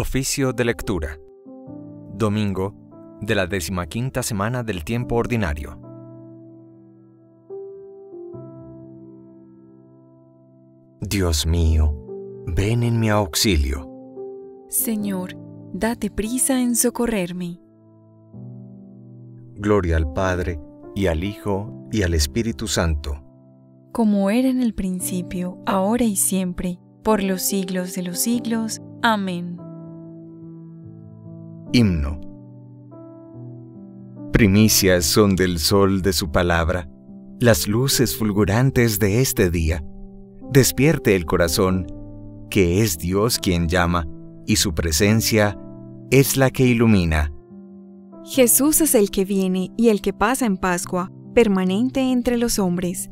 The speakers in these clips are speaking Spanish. Oficio de Lectura. Domingo de la 15ª semana del Tiempo Ordinario. Dios mío, ven en mi auxilio. Señor, date prisa en socorrerme. Gloria al Padre, y al Hijo, y al Espíritu Santo. Como era en el principio, ahora y siempre, por los siglos de los siglos. Amén. Himno. Primicias son del sol de su palabra, las luces fulgurantes de este día. Despierte el corazón, que es Dios quien llama, y su presencia es la que ilumina. Jesús es el que viene y el que pasa en Pascua, permanente entre los hombres.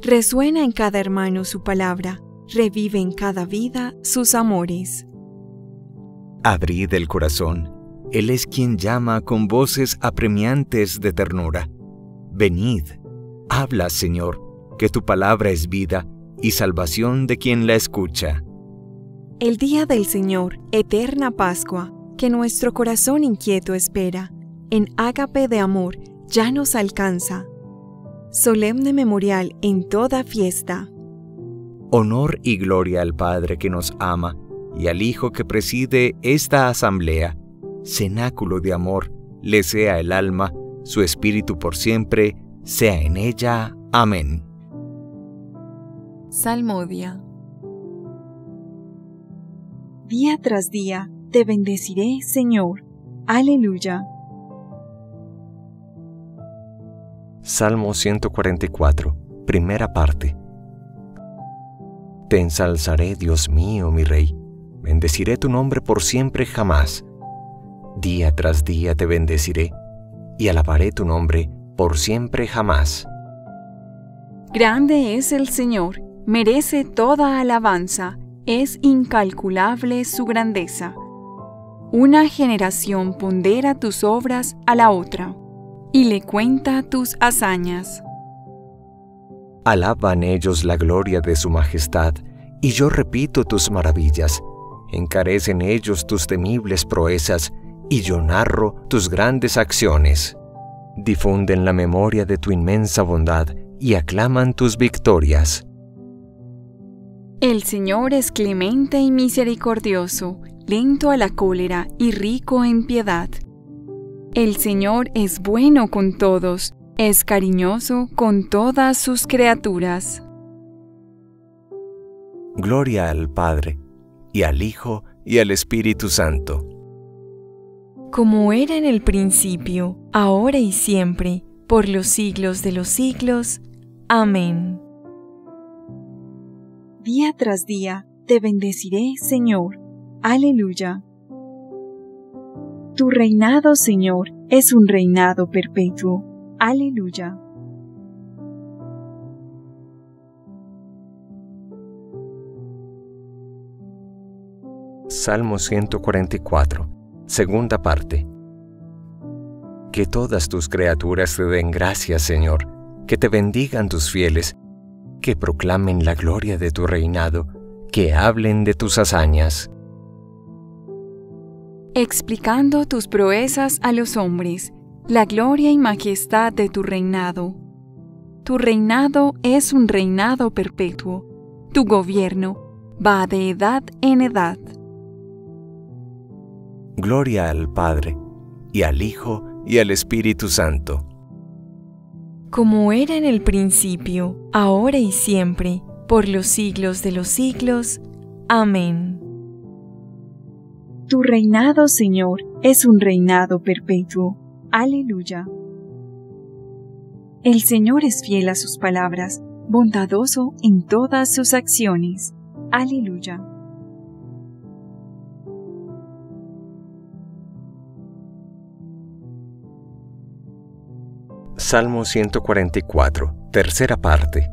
Resuena en cada hermano su palabra, revive en cada vida sus amores. Abrid el corazón, Él es quien llama con voces apremiantes de ternura. Venid, habla, Señor, que tu palabra es vida y salvación de quien la escucha. El día del Señor, eterna Pascua, que nuestro corazón inquieto espera, en ágape de amor ya nos alcanza. Solemne memorial en toda fiesta. Honor y gloria al Padre que nos ama y al Hijo que preside esta asamblea. Cenáculo de amor, le sea el alma, su espíritu por siempre, sea en ella. Amén. Salmodia. Día tras día te bendeciré, Señor. Aleluya. Salmo 144, primera parte. Te ensalzaré, Dios mío, mi Rey. Bendeciré tu nombre por siempre jamás. Día tras día te bendeciré, y alabaré tu nombre por siempre jamás. Grande es el Señor, merece toda alabanza, es incalculable su grandeza. Una generación pondera tus obras a la otra, y le cuenta tus hazañas. Alaban ellos la gloria de su majestad, y yo repito tus maravillas. Encarecen ellos tus temibles proezas, y yo narro tus grandes acciones. Difunden la memoria de tu inmensa bondad, y aclaman tus victorias. El Señor es clemente y misericordioso, lento a la cólera y rico en piedad. El Señor es bueno con todos, es cariñoso con todas sus criaturas. Gloria al Padre, y al Hijo, y al Espíritu Santo. Como era en el principio, ahora y siempre, por los siglos de los siglos. Amén. Día tras día te bendeciré, Señor. Aleluya. Tu reinado, Señor, es un reinado perpetuo. Aleluya. Salmo 144, segunda parte. Que todas tus criaturas te den gracias, Señor, que te bendigan tus fieles, que proclamen la gloria de tu reinado, que hablen de tus hazañas. Explicando tus proezas a los hombres, la gloria y majestad de tu reinado. Tu reinado es un reinado perpetuo. Tu gobierno va de edad en edad. Gloria al Padre, y al Hijo, y al Espíritu Santo. Como era en el principio, ahora y siempre, por los siglos de los siglos. Amén. Tu reinado, Señor, es un reinado perpetuo. Aleluya. El Señor es fiel a sus palabras, bondadoso en todas sus acciones. Aleluya. Salmo 144, tercera parte.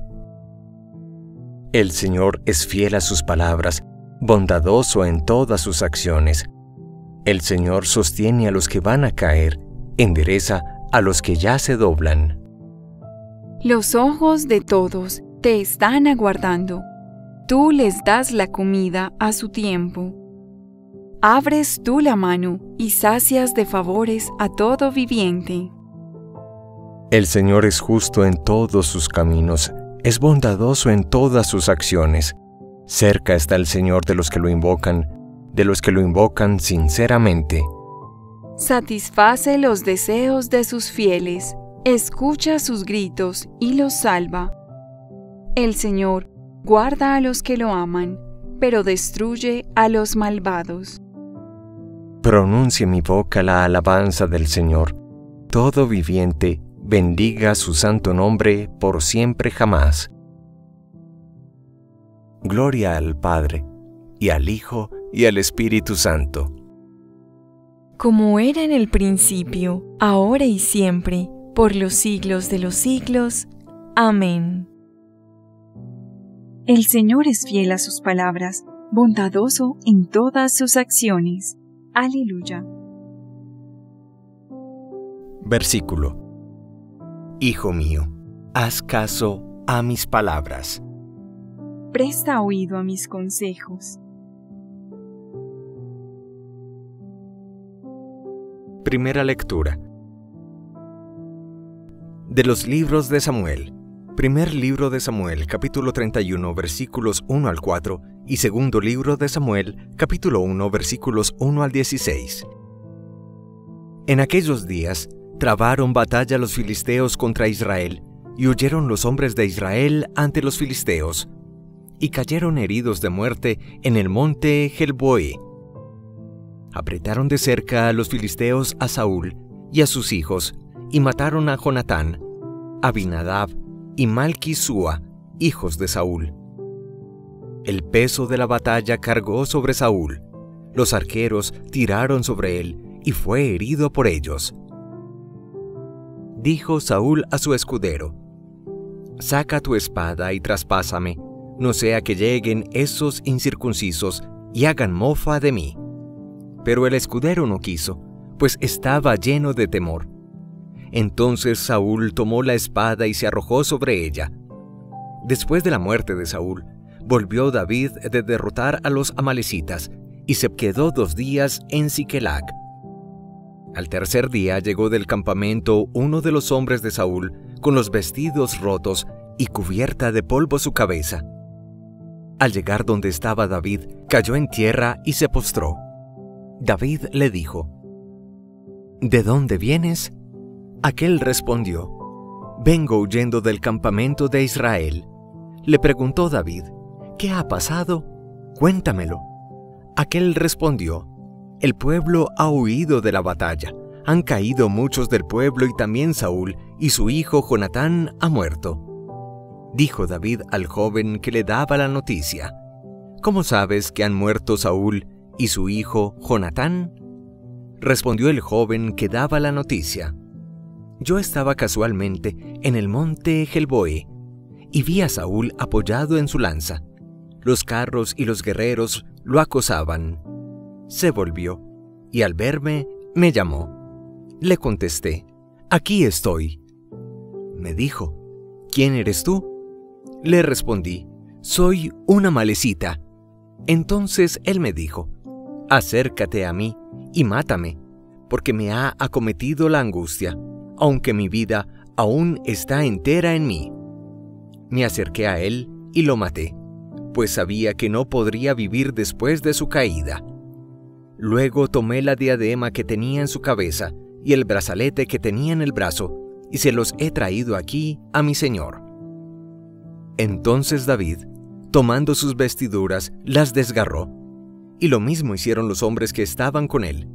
El Señor es fiel a sus palabras, bondadoso en todas sus acciones. El Señor sostiene a los que van a caer, endereza a los que ya se doblan. Los ojos de todos te están aguardando. Tú les das la comida a su tiempo. abres tú la mano y sacias de favores a todo viviente. El Señor es justo en todos sus caminos, es bondadoso en todas sus acciones. Cerca está el Señor de los que lo invocan sinceramente. Satisface los deseos de sus fieles, escucha sus gritos y los salva. El Señor guarda a los que lo aman, pero destruye a los malvados. Pronuncie mi boca la alabanza del Señor. Todo viviente bendiga su santo nombre por siempre jamás. Gloria al Padre, y al Hijo, y al Espíritu Santo. Como era en el principio, ahora y siempre, por los siglos de los siglos. Amén. El Señor es fiel a sus palabras, bondadoso en todas sus acciones. Aleluya. Versículo. Hijo mío, haz caso a mis palabras. Presta oído a mis consejos. Primera lectura de los libros de Samuel. Primer libro de Samuel, capítulo 31, versículos 1 al 4, y segundo libro de Samuel, capítulo 1, versículos 1 al 16. En aquellos días, trabaron batalla los filisteos contra Israel, y huyeron los hombres de Israel ante los filisteos, y cayeron heridos de muerte en el monte Gelboé. Apretaron de cerca a los filisteos a Saúl y a sus hijos, y mataron a Jonatán, Abinadab y Malquisúa, hijos de Saúl. El peso de la batalla cargó sobre Saúl. Los arqueros tiraron sobre él, y fue herido por ellos. Dijo Saúl a su escudero: «Saca tu espada y traspásame, no sea que lleguen esos incircuncisos y hagan mofa de mí». Pero el escudero no quiso, pues estaba lleno de temor. Entonces Saúl tomó la espada y se arrojó sobre ella. Después de la muerte de Saúl, volvió David de derrotar a los amalecitas, y se quedó 2 días en Siquelac. Al tercer día llegó del campamento uno de los hombres de Saúl, con los vestidos rotos y cubierta de polvo su cabeza. Al llegar donde estaba David, cayó en tierra y se postró. David le dijo: «¿De dónde vienes?». Aquel respondió: «Vengo huyendo del campamento de Israel». Le preguntó David: «¿Qué ha pasado? Cuéntamelo». Aquel respondió: «El pueblo ha huido de la batalla, han caído muchos del pueblo y también Saúl, y su hijo Jonatán ha muerto». Dijo David al joven que le daba la noticia: «¿Cómo sabes que han muerto Saúl y su hijo Jonatán?». Respondió el joven que daba la noticia: «Yo estaba casualmente en el monte Gelboé, y vi a Saúl apoyado en su lanza. Los carros y los guerreros lo acosaban. Se volvió, y al verme, me llamó. Le contesté: «Aquí estoy». Me dijo: «¿Quién eres tú?». Le respondí: «Soy un amalecita». Entonces él me dijo: «Acércate a mí y mátame, porque me ha acometido la angustia, aunque mi vida aún está entera en mí». Me acerqué a él y lo maté, pues sabía que no podría vivir después de su caída. Luego tomé la diadema que tenía en su cabeza y el brazalete que tenía en el brazo, y se los he traído aquí a mi señor». Entonces David, tomando sus vestiduras, las desgarró, y lo mismo hicieron los hombres que estaban con él.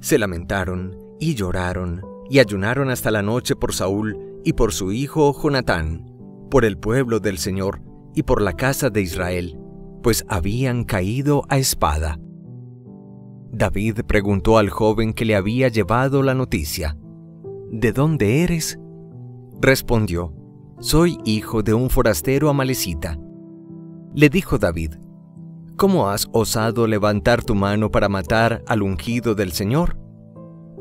Se lamentaron y lloraron, y ayunaron hasta la noche por Saúl y por su hijo Jonatán, por el pueblo del Señor y por la casa de Israel, pues habían caído a espada. David preguntó al joven que le había llevado la noticia: «¿De dónde eres?». Respondió: «Soy hijo de un forastero amalecita». Le dijo David: «¿Cómo has osado levantar tu mano para matar al ungido del Señor?».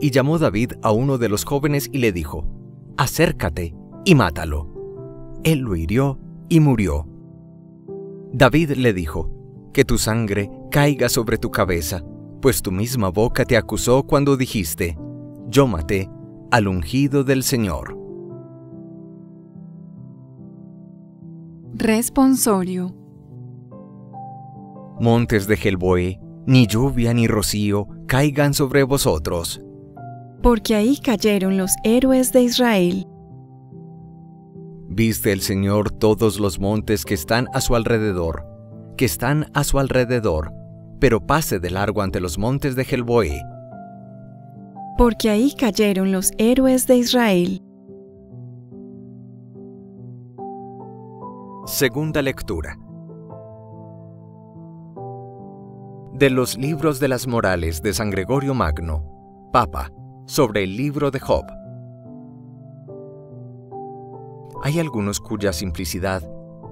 Y llamó David a uno de los jóvenes y le dijo: «Acércate y mátalo». Él lo hirió y murió. David le dijo: «Que tu sangre caiga sobre tu cabeza, pues tu misma boca te acusó cuando dijiste, yo maté al ungido del Señor. Responsorio. Montes de Gelboé, ni lluvia ni rocío caigan sobre vosotros, porque ahí cayeron los héroes de Israel. Viste el Señor todos los montes que están a su alrededor, pero pase de largo ante los montes de Gelboé, porque ahí cayeron los héroes de Israel. Segunda lectura de los libros de las morales de San Gregorio Magno, Papa, sobre el libro de Job. Hay algunos cuya simplicidad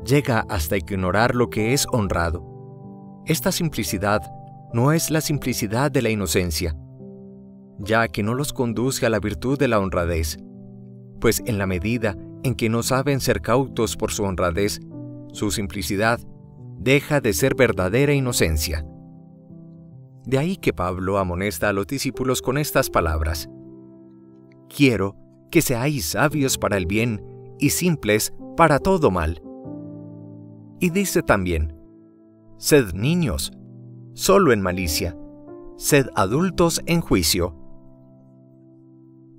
llega hasta ignorar lo que es honrado. Esta simplicidad no es la simplicidad de la inocencia, ya que no los conduce a la virtud de la honradez, pues en la medida en que no saben ser cautos por su honradez, su simplicidad deja de ser verdadera inocencia. De ahí que Pablo amonesta a los discípulos con estas palabras: quiero que seáis sabios para el bien y simples para todo mal. Y dice también: sed niños, solo en malicia, sed adultos en juicio.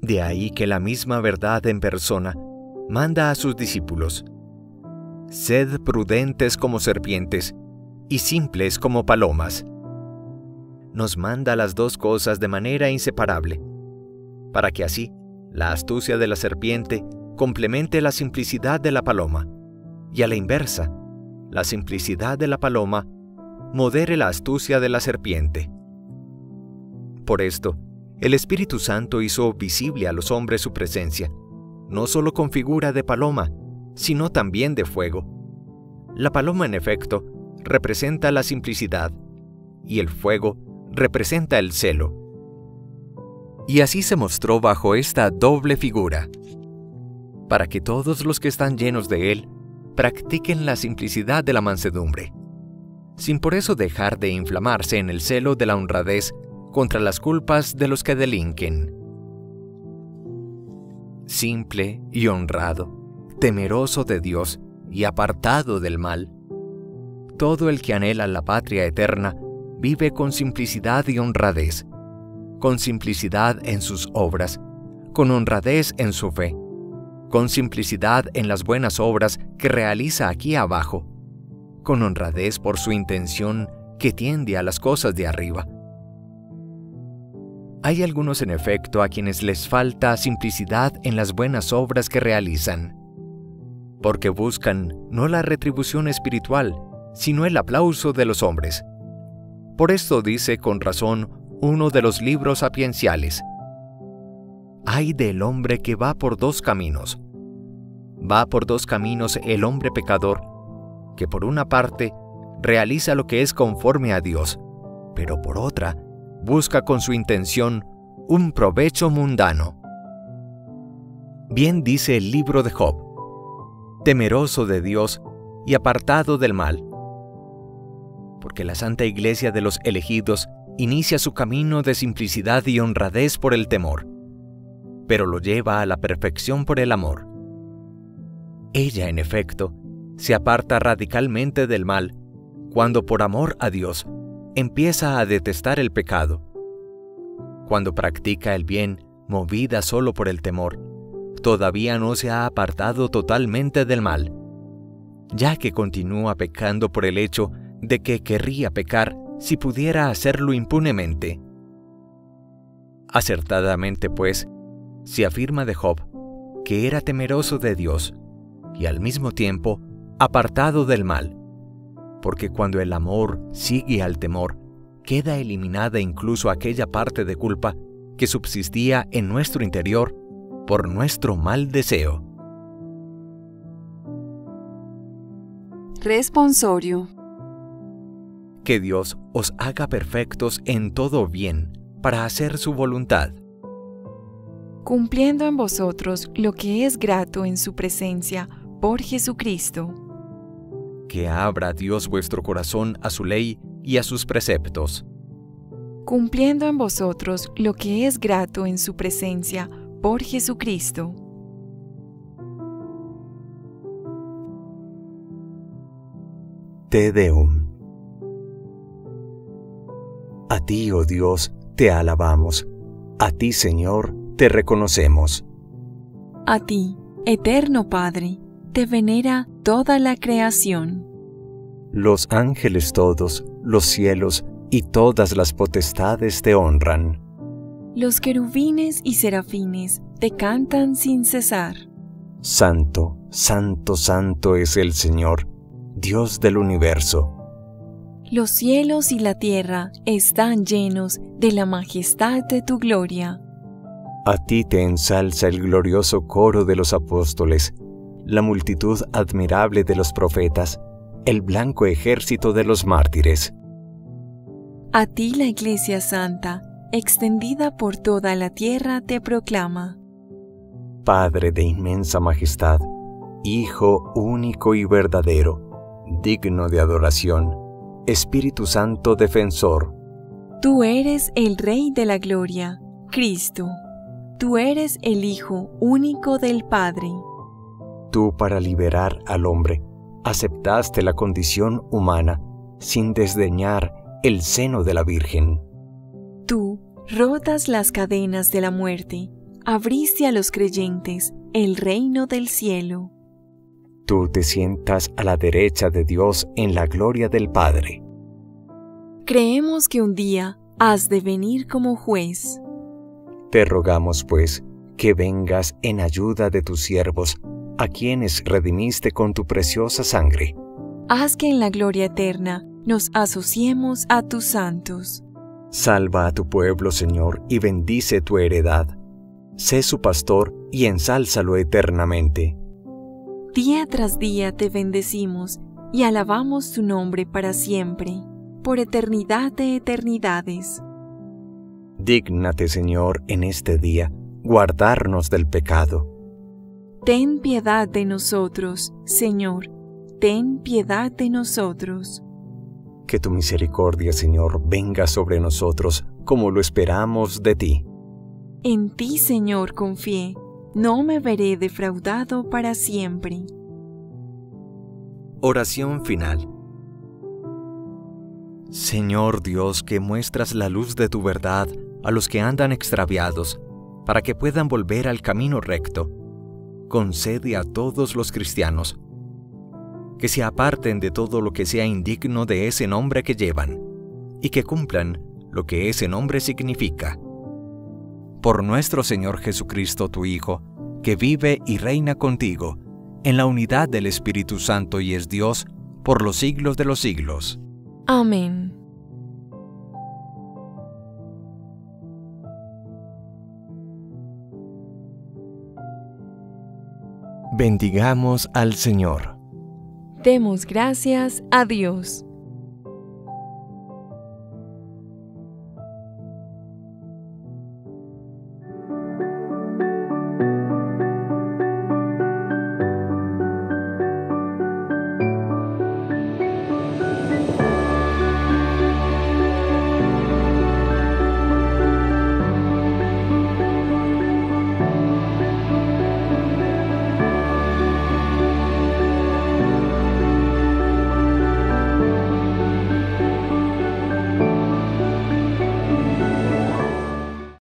De ahí que la misma verdad en persona manda a sus discípulos: sed prudentes como serpientes y simples como palomas. Nos manda las dos cosas de manera inseparable, para que así la astucia de la serpiente complemente la simplicidad de la paloma, y a la inversa, la simplicidad de la paloma modere la astucia de la serpiente. Por esto, el Espíritu Santo hizo visible a los hombres su presencia, no solo con figura de paloma, sino también de fuego. La paloma, en efecto, representa la simplicidad, y el fuego representa el celo. Y así se mostró bajo esta doble figura, para que todos los que están llenos de él practiquen la simplicidad de la mansedumbre, sin por eso dejar de inflamarse en el celo de la honradez contra las culpas de los que delinquen. Simple y honrado, temeroso de Dios y apartado del mal, todo el que anhela la patria eterna vive con simplicidad y honradez, con simplicidad en sus obras, con honradez en su fe, con simplicidad en las buenas obras que realiza aquí abajo, con honradez por su intención que tiende a las cosas de arriba. Hay algunos, en efecto, a quienes les falta simplicidad en las buenas obras que realizan, porque buscan no la retribución espiritual, sino el aplauso de los hombres. Por esto dice con razón uno de los libros sapienciales: ay del hombre que va por dos caminos. Va por dos caminos el hombre pecador, que por una parte realiza lo que es conforme a Dios, pero por otra busca con su intención un provecho mundano. Bien dice el libro de Job: temeroso de Dios y apartado del mal, porque la Santa Iglesia de los elegidos inicia su camino de simplicidad y honradez por el temor, pero lo lleva a la perfección por el amor. Ella, en efecto, se aparta radicalmente del mal cuando por amor a Dios empieza a detestar el pecado. Cuando practica el bien, movida solo por el temor, todavía no se ha apartado totalmente del mal, ya que continúa pecando por el hecho de que querría pecar si pudiera hacerlo impunemente. Acertadamente, pues, se afirma de Job que era temeroso de Dios y al mismo tiempo apartado del mal, porque cuando el amor sigue al temor, queda eliminada incluso aquella parte de culpa que subsistía en nuestro interior por nuestro mal deseo. Responsorio. Que Dios os haga perfectos en todo bien, para hacer su voluntad, cumpliendo en vosotros lo que es grato en su presencia, por Jesucristo. Que abra Dios vuestro corazón a su ley y a sus preceptos, cumpliendo en vosotros lo que es grato en su presencia por Jesucristo. Te Deum. A ti, oh Dios, te alabamos. A ti, Señor, te reconocemos. A ti, eterno Padre, te venera toda la creación. Los ángeles todos, los cielos y todas las potestades te honran. Los querubines y serafines te cantan sin cesar. Santo, santo, santo es el Señor, Dios del universo. Los cielos y la tierra están llenos de la majestad de tu gloria. A ti te ensalza el glorioso coro de los apóstoles, la multitud admirable de los profetas, el blanco ejército de los mártires. A ti la Iglesia Santa, extendida por toda la tierra, te proclama. Padre de inmensa majestad, Hijo único y verdadero, digno de adoración, Espíritu Santo defensor. Tú eres el Rey de la Gloria, Cristo. Tú eres el Hijo único del Padre. Tú, para liberar al hombre, aceptaste la condición humana sin desdeñar el seno de la Virgen. Tú rotas las cadenas de la muerte, abriste a los creyentes el reino del cielo. Tú te sientas a la derecha de Dios en la gloria del Padre. Creemos que un día has de venir como juez. Te rogamos, pues, que vengas en ayuda de tus siervos, a quienes redimiste con tu preciosa sangre. Haz que en la gloria eterna nos asociemos a tus santos. Salva a tu pueblo, Señor, y bendice tu heredad. Sé su pastor y ensálzalo eternamente. Día tras día te bendecimos y alabamos tu nombre para siempre, por eternidad de eternidades. Dígnate, Señor, en este día, guardarnos del pecado. Ten piedad de nosotros, Señor, ten piedad de nosotros. Que tu misericordia, Señor, venga sobre nosotros, como lo esperamos de ti. En ti, Señor, confié. No me veré defraudado para siempre. Oración final. Señor Dios, que muestras la luz de tu verdad a los que andan extraviados, para que puedan volver al camino recto, concede a todos los cristianos que se aparten de todo lo que sea indigno de ese nombre que llevan, y que cumplan lo que ese nombre significa. Por nuestro Señor Jesucristo, tu Hijo, que vive y reina contigo, en la unidad del Espíritu Santo y es Dios, por los siglos de los siglos. Amén. Bendigamos al Señor. Demos gracias a Dios.